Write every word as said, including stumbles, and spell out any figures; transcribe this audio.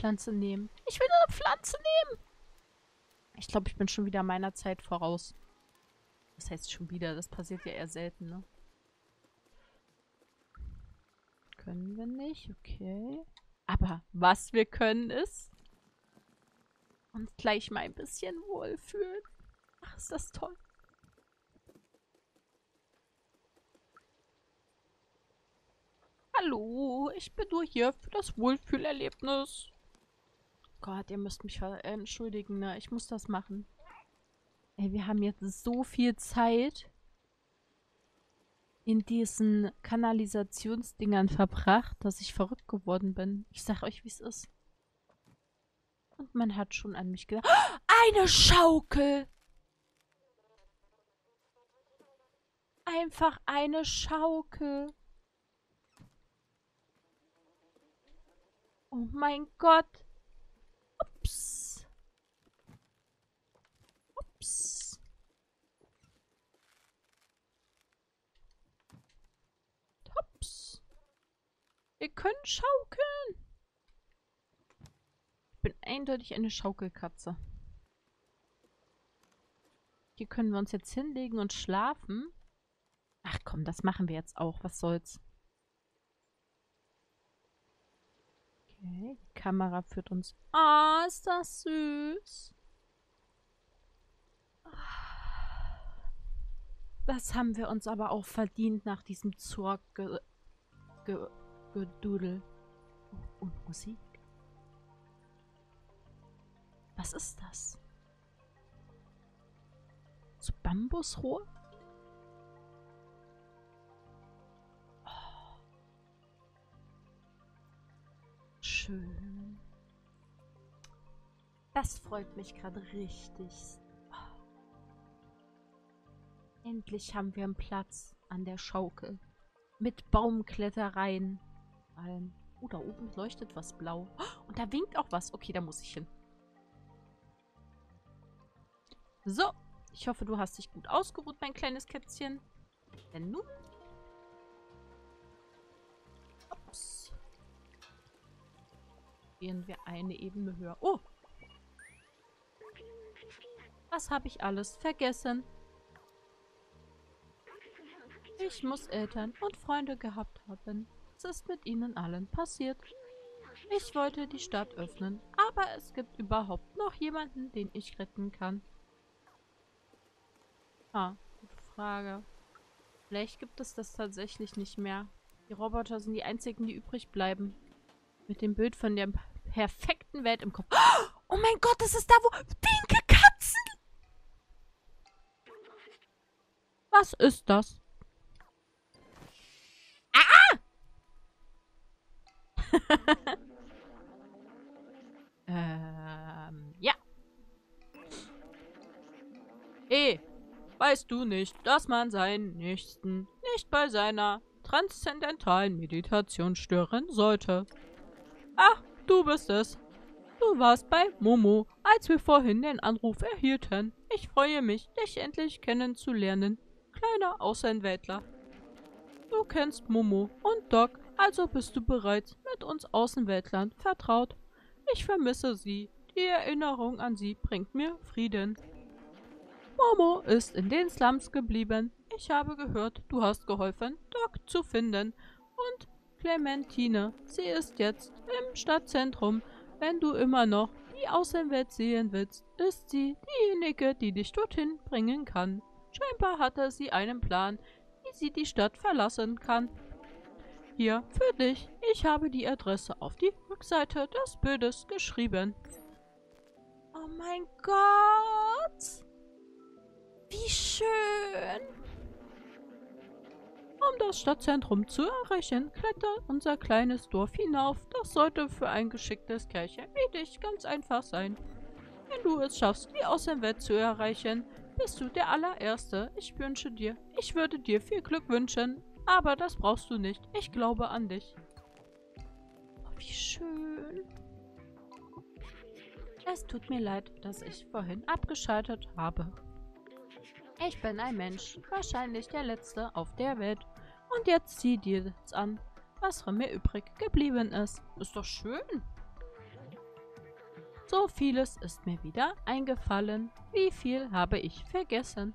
Pflanze nehmen. Ich will eine Pflanze nehmen. Ich glaube, ich bin schon wieder meiner Zeit voraus. Das heißt schon wieder. Das passiert ja eher selten, ne? Können wir nicht. Okay. Aber was wir können ist, uns gleich mal ein bisschen wohlfühlen. Ach, ist das toll. Hallo, ich bin nur hier für das Wohlfühlerlebnis. Gott, ihr müsst mich entschuldigen, ne? Ich muss das machen. Ey, wir haben jetzt so viel Zeit in diesen Kanalisationsdingern verbracht, dass ich verrückt geworden bin. Ich sag euch, wie es ist. Und man hat schon an mich gedacht. Eine Schaukel! Einfach eine Schaukel. Oh mein Gott. Ups. Ups. Ups. Wir können schaukeln. Ich bin eindeutig eine Schaukelkatze. Hier können wir uns jetzt hinlegen und schlafen. Ach komm, das machen wir jetzt auch. Was soll's? Okay, die Kamera führt uns. Ah, oh, ist das süß. Das haben wir uns aber auch verdient nach diesem Zork-Gedudel. Oh, und Musik. Was ist das? So Bambusrohr? Schön. Das freut mich gerade richtig. Oh. Endlich haben wir einen Platz an der Schaukel. Mit Baumklettereien. Oh, da oben leuchtet was blau. Oh, und da winkt auch was. Okay, da muss ich hin. So. Ich hoffe, du hast dich gut ausgeruht, mein kleines Kätzchen. Denn nun... Ups. Gehen wir eine Ebene höher. Oh! Was habe ich alles vergessen? Ich muss Eltern und Freunde gehabt haben. Es ist mit ihnen allen passiert. Ich wollte die Stadt öffnen, aber es gibt überhaupt noch jemanden, den ich retten kann. Ah, gute Frage. Vielleicht gibt es das tatsächlich nicht mehr. Die Roboter sind die einzigen, die übrig bleiben. Mit dem Bild von der perfekten Welt im Kopf. Oh mein Gott, das ist da, wo... Pinke Katzen! Was ist das? Ah! ähm, ja. Eh, weißt du nicht, dass man seinen Nächsten nicht bei seiner transzendentalen Meditation stören sollte? Ach, du bist es. Du warst bei Momo, als wir vorhin den Anruf erhielten. Ich freue mich, dich endlich kennenzulernen, kleiner Außenweltler. Du kennst Momo und Doc, also bist du bereits mit uns Außenweltlern vertraut. Ich vermisse sie. Die Erinnerung an sie bringt mir Frieden. Momo ist in den Slums geblieben. Ich habe gehört, du hast geholfen, Doc zu finden und... Clementine, sie ist jetzt im Stadtzentrum. Wenn du immer noch die Außenwelt sehen willst, ist sie diejenige, die dich dorthin bringen kann. Scheinbar hatte sie einen Plan, wie sie die Stadt verlassen kann. Hier, für dich. Ich habe die Adresse auf die Rückseite des Bildes geschrieben. Oh mein Gott! Wie schön! Um das Stadtzentrum zu erreichen, klettert unser kleines Dorf hinauf. Das sollte für ein geschicktes Kerlchen wie dich ganz einfach sein. Wenn du es schaffst, die Außenwelt zu erreichen, bist du der Allererste. Ich wünsche dir, ich würde dir viel Glück wünschen, aber das brauchst du nicht. Ich glaube an dich. Oh, wie schön. Es tut mir leid, dass ich vorhin abgeschaltet habe. Ich bin ein Mensch, wahrscheinlich der Letzte auf der Welt. Und jetzt zieh dir das an, was von mir übrig geblieben ist. Ist doch schön. So vieles ist mir wieder eingefallen. Wie viel habe ich vergessen?